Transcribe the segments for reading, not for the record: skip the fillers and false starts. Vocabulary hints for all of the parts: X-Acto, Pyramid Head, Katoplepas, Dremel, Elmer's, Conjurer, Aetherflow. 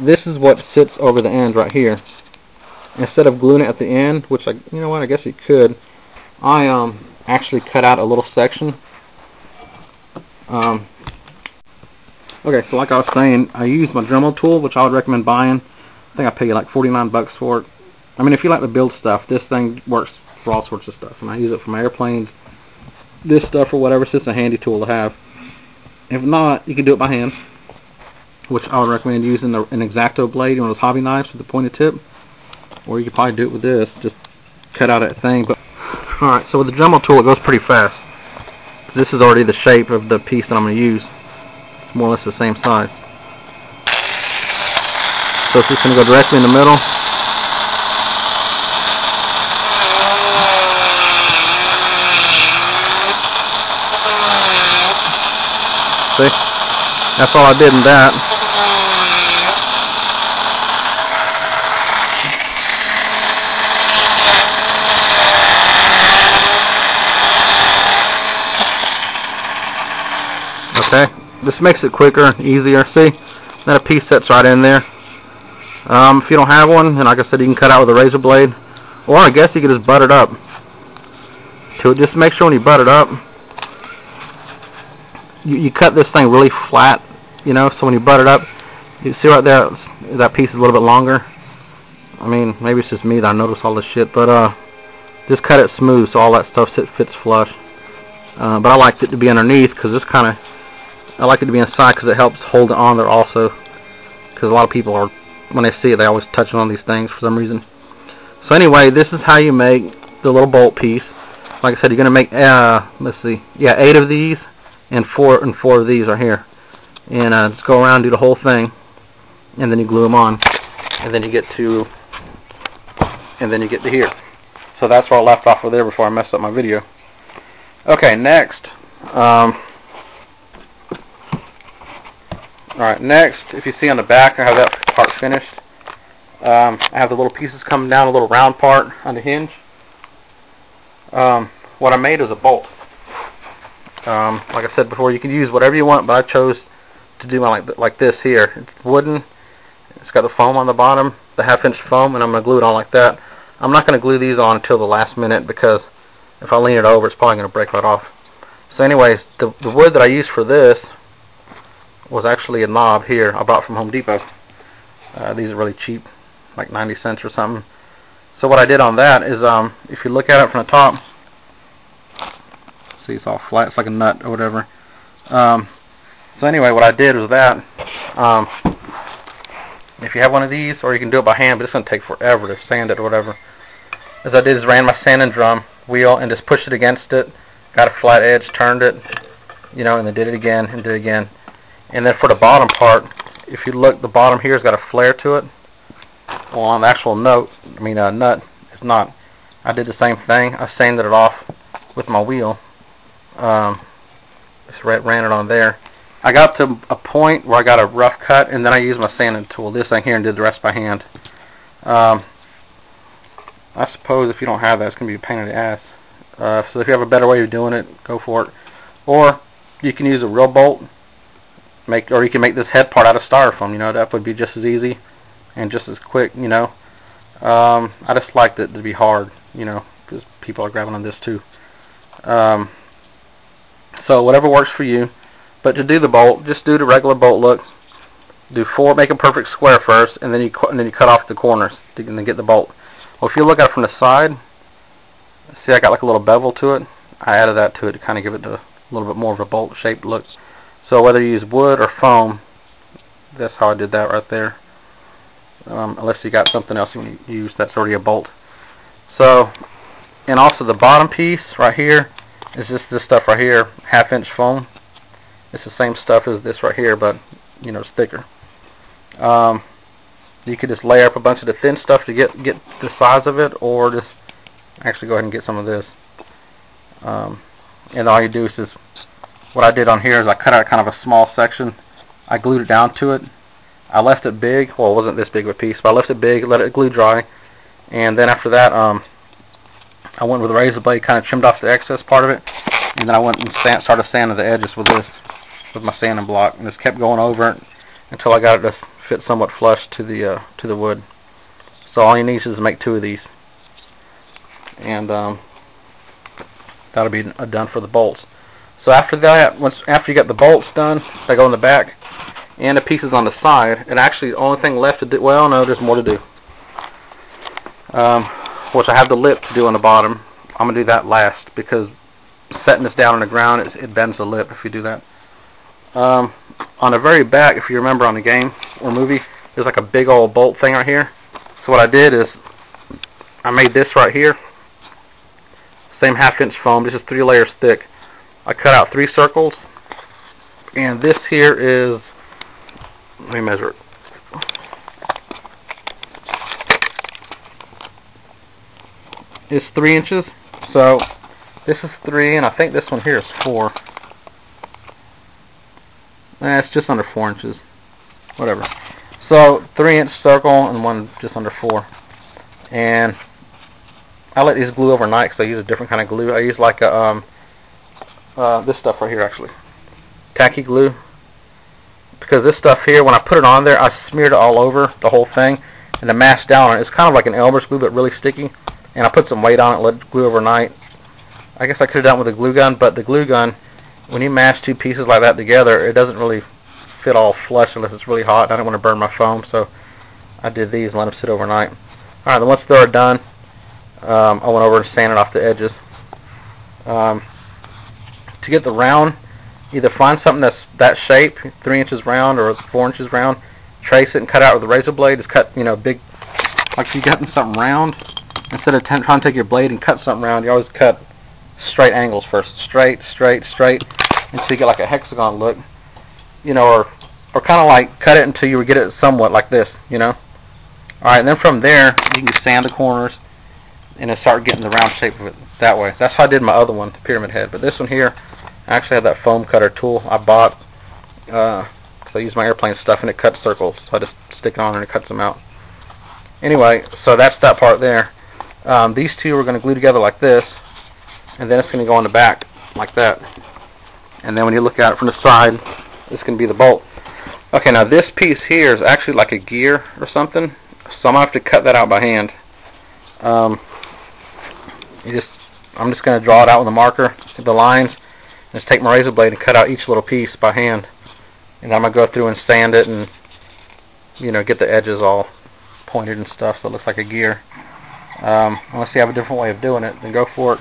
this is what sits over the end right here. Instead of gluing it at the end, which you know what, I guess you could, I actually cut out a little section. Okay, so like I was saying, I used my Dremel tool, which I would recommend buying. I think I paid like $49 for it. I mean, if you like to build stuff, this thing works for all sorts of stuff. And I use it for my airplanes, this stuff or whatever. It's just a handy tool to have. If not, you can do it by hand, which I would recommend using an X-Acto blade, one of those hobby knives with the pointed tip. Or you could probably do it with this, just cut out that thing. But alright, so with the Dremel tool, it goes pretty fast. This is already the shape of the piece that I'm going to use. It's more or less the same size. So it's just going to go directly in the middle. See? That's all I did in that. Okay, this makes it quicker and easier. See, that piece sits right in there. If you don't have one, and like I said, you can cut out with a razor blade, or I guess you could just butt it up. So just make sure when you butt it up, you cut this thing really flat, you know, so when you butt it up, you see right there, that piece is a little bit longer. I mean, maybe it's just me that I notice all this shit, but just cut it smooth so all that stuff fits flush. But I liked it to be underneath because it's kind of, I like it to be inside because it helps hold it on there also. Because a lot of people are, when they see it, they always touch on these things for some reason. So anyway, this is how you make the little bolt piece. Like I said, you're going to make, let's see, yeah, 8 of these. And four of these are here, and just go around and do the whole thing, and then you glue them on, and then you get to here. So that's where I left off with there before I messed up my video. Okay, next, all right, next, if you see on the back, I have that part finished. I have the little pieces coming down, a little round part on the hinge. What I made is a bolt. Like I said before, you can use whatever you want, but I chose to do one like this here. It's wooden. It's got the foam on the bottom, the half-inch foam, and I'm going to glue it on like that. I'm not going to glue these on until the last minute because if I lean it over, it's probably going to break right off. So anyways, the wood that I used for this was actually a knob here I bought from Home Depot. These are really cheap, like 90 cents or something. So what I did on that is, if you look at it from the top, see, it's all flat. It's like a nut or whatever. So anyway, what I did was that. If you have one of these, or you can do it by hand, but it's going to take forever to sand it or whatever. As I did is ran my sanding drum wheel and just pushed it against it. Got a flat edge, turned it, you know, and then did it again and did it again. And then for the bottom part, if you look, the bottom here has got a flare to it. Well, on the actual nut, it's not. I did the same thing. I sanded it off with my wheel. Just ran it on there. I got to a point where I got a rough cut, and then I used my sanding tool, this thing here, and did the rest by hand. I suppose if you don't have that, it's going to be a pain in the ass. So if you have a better way of doing it, go for it. Or you can use a real bolt, or you can make this head part out of styrofoam. You know, that would be just as easy and just as quick. You know, I just liked it to be hard. You know, because people are grabbing on this too. So whatever works for you, but to do the bolt, just do the regular bolt look. Do 4, make a perfect square first, and then you cut off the corners and then get the bolt. Well, if you look at it from the side, see I got like a little bevel to it. I added that to it to kind of give it a little bit more of a bolt shaped look. So whether you use wood or foam, that's how I did that right there. Unless you got something else you want to use that's already a bolt. So, and also the bottom piece right here. It's just this stuff right here, half-inch foam. It's the same stuff as this right here, but, you know, it's thicker. You could just layer up a bunch of the thin stuff to get the size of it, or just actually go ahead and get some of this. And all you do is just, what I did on here is I cut out kind of a small section. I glued it down to it. I left it big. Well, it wasn't this big of a piece, but I left it big, let it glue dry. And then after that, I went with a razor blade, kind of trimmed off the excess part of it, and then I went and started sanding the edges with my sanding block, and just kept going over it until I got it to fit somewhat flush to the wood. So all you need is to make 2 of these, and that'll be done for the bolts. So after that, after you get the bolts done, they go in the back, and the pieces on the side. And actually, the only thing left to do, well, no, there's more to do, which I have the lip to do on the bottom. I'm gonna do that last because setting this down on the ground, it bends the lip if you do that. On the very back, if you remember on the game or movie, there's like a big old bolt thing right here. So what I did is I made this right here, same 1/2 inch foam. This is 3 layers thick. I cut out 3 circles, and this here is, let me measure it, 3 inches. So this is 3, and I think this one here is 4. It's just under 4 inches, whatever. So 3-inch circle and one just under 4, and I let these glue overnight because I use a different kind of glue. I use like a this stuff right here, actually, tacky glue, because this stuff here, when I put it on there, I smeared it all over the whole thing, and the mass down on it. It's kind of like an Elmer's glue, but really sticky. And I put some weight on it, let it glue overnight. I guess I could have done it with a glue gun, but the glue gun, when you mash 2 pieces like that together, it doesn't really fit all flush unless it's really hot. And I don't want to burn my foam, so I did these and let them sit overnight. Alright, then once they're done, I went over and sanded off the edges. To get the round, either find something that's that shape, 3 inches round or 4 inches round, trace it and cut out with a razor blade. Just cut, you know, big, like you got something round. Instead of trying to take your blade and cut something round, you always cut straight angles first. Straight, straight, straight, until you get like a hexagon look, you know, or kind of like cut it until you get it somewhat like this, you know. Alright, and then from there, you can sand the corners and then start getting the round shape of it that way. That's how I did my other one, the Pyramid Head. But this one here, I actually have that foam cutter tool I bought, because I use my airplane stuff, and it cuts circles. So I just stick it on and it cuts them out. Anyway, so that's that part there. These two are going to glue together like this, and then it's going to go on the back like that. And then when you look at it from the side, it's going to be the bolt. Okay, now this piece here is actually like a gear or something, so I'm going to have to cut that out by hand. I'm just going to draw it out with a marker, the lines, and just take my razor blade and cut out each little piece by hand. And I'm going to go through and sand it and, you know, get the edges all pointed and stuff so it looks like a gear. Unless you have a different way of doing it, then go for it.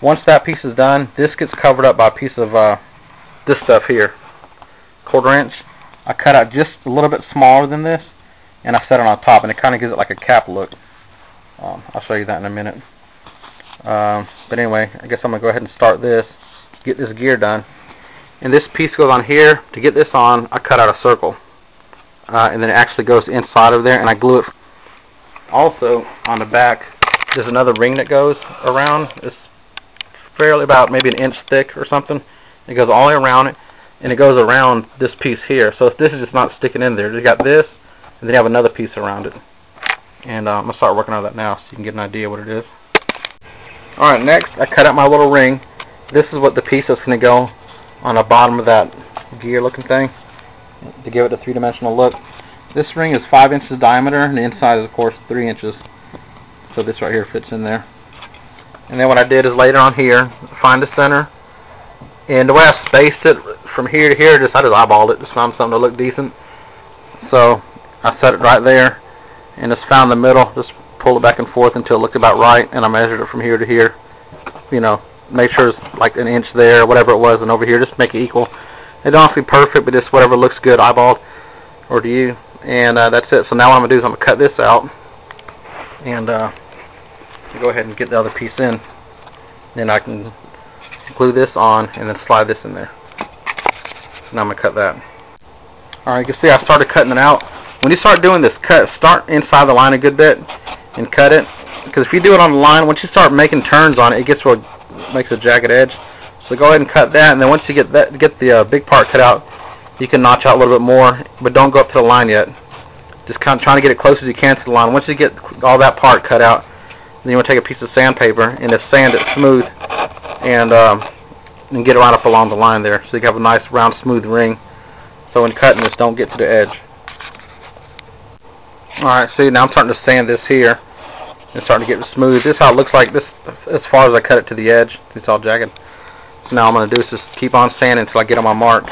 Once that piece is done, this gets covered up by a piece of this stuff here, 1/4 inch. I cut out just a little bit smaller than this, and I set it on top, and it kind of gives it like a cap look. I'll show you that in a minute. But anyway, I guess I'm going to go ahead and start this, get this gear done. And this piece goes on here. To get this on, I cut out a circle, and then it actually goes inside of there, and I glue it. Also, on the back, there's another ring that goes around. It's fairly about maybe 1 inch thick or something. It goes all the way around it, and it goes around this piece here. So if this is just not sticking in there, you got this, and then you have another piece around it. And I'm going to start working on that now so you can get an idea what it is. Alright, next, I cut out my little ring. This is what the piece that's going to go on the bottom of that gear-looking thing to give it a 3-dimensional look. This ring is 5 inches diameter, and the inside is, of course, 3 inches. So this right here fits in there. And then what I did is laid it on here, find the center. And the way I spaced it from here to here, I just eyeballed it, just found something to look decent. So I set it right there, and just found the middle, just pulled it back and forth until it looked about right, and I measured it from here to here. You know, make sure it's like 1 inch there, or whatever it was, and over here, just make it equal. It don't have to be perfect, but just whatever looks good, eyeballed, or to you. And that's it. So now what I'm going to do is I'm going to cut this out and go ahead and get the other piece in. Then I can glue this on and then slide this in there. Now I'm going to cut that. Alright, you can see I started cutting it out. When you start doing this cut, start inside the line a good bit and cut it. Because if you do it on the line, once you start making turns on it, it gets real, makes a jagged edge. So go ahead and cut that, and then once you get that, get the big part cut out, you can notch out a little bit more, but don't go up to the line yet. Just kind of trying to get it close as you can to the line. Once you get all that part cut out, then you want to take a piece of sandpaper and just sand it smooth and get it right up along the line there. So you have a nice round smooth ring. So when cutting this, don't get to the edge. Alright, see, now I'm starting to sand this here. It's starting to get smooth. This is how it looks like this, as far as I cut it to the edge. It's all jagged. So now I'm going to do is just keep on sanding until I get on my mark.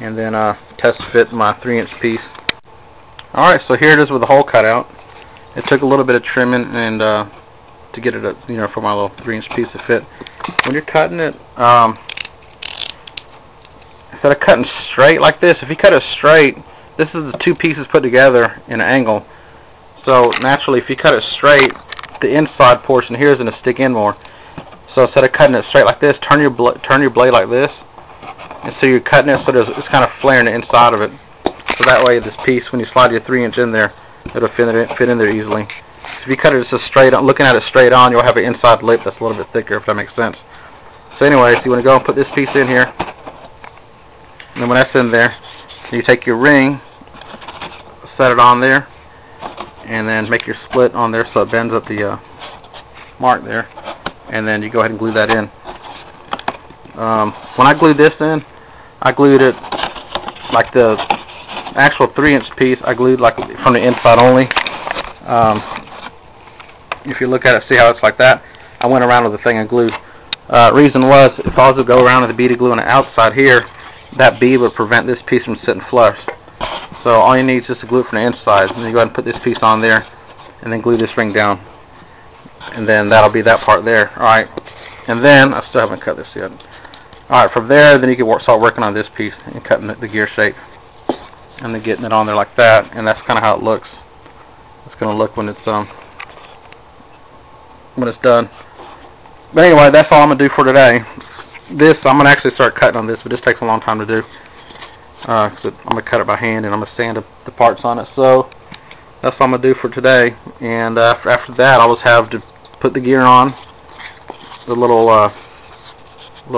And then test fit my 3-inch piece. Alright, so here it is with the hole cut out. It took a little bit of trimming and to get it up, you know, for my little 3-inch piece to fit. When you're cutting it, instead of cutting straight like this, if you cut it straight, this is the two pieces put together in an angle. So naturally, if you cut it straight, the inside portion here is going to stick in more. So instead of cutting it straight like this, turn your blade like this, and so you're cutting it so it's kind of flaring the inside of it. So that way, this piece, when you slide your 3-inch in there, it'll fit in there easily. If you cut it just straight on, looking at it straight on, you'll have an inside lip that's a little bit thicker, if that makes sense. So anyways, you want to go and put this piece in here. And then when that's in there, you take your ring, set it on there, and then make your split on there so it bends up the mark there, and then you go ahead and glue that in. When I glued this in, I glued it like the actual 3-inch piece. I glued like from the inside only. If you look at it, see how it's like that? I went around with the thing and glued. Reason was, if I was to go around with a bead of glue on the outside here, that bead would prevent this piece from sitting flush. So all you need is just to glue it from the inside, and then you go ahead and put this piece on there, and then glue this ring down, and then that'll be that part there. Alright, and then, I still haven't cut this yet. Alright, from there, then you can start working on this piece, and cutting the gear shape, and then getting it on there like that, and that's kind of how it looks. It's going to look when it's done. But anyway, that's all I'm going to do for today. This, I'm going to actually start cutting on this, but this takes a long time to do. So I'm going to cut it by hand, and I'm going to sand the parts on it. So that's what I'm going to do for today. And after that, I'll just have to put the gear on, the little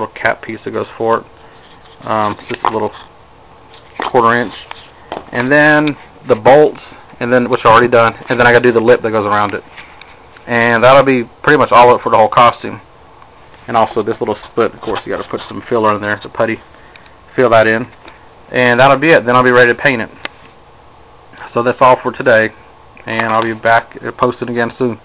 cap piece that goes for it, just a little 1/4 inch. And then the bolts, and then which are already done, and then I got to do the lip that goes around it. And that'll be pretty much all up for the whole costume. And also this little split, of course, you got to put some filler in there. It's a putty. Fill that in. And that'll be it. Then I'll be ready to paint it. So that's all for today. And I'll be back posting again soon.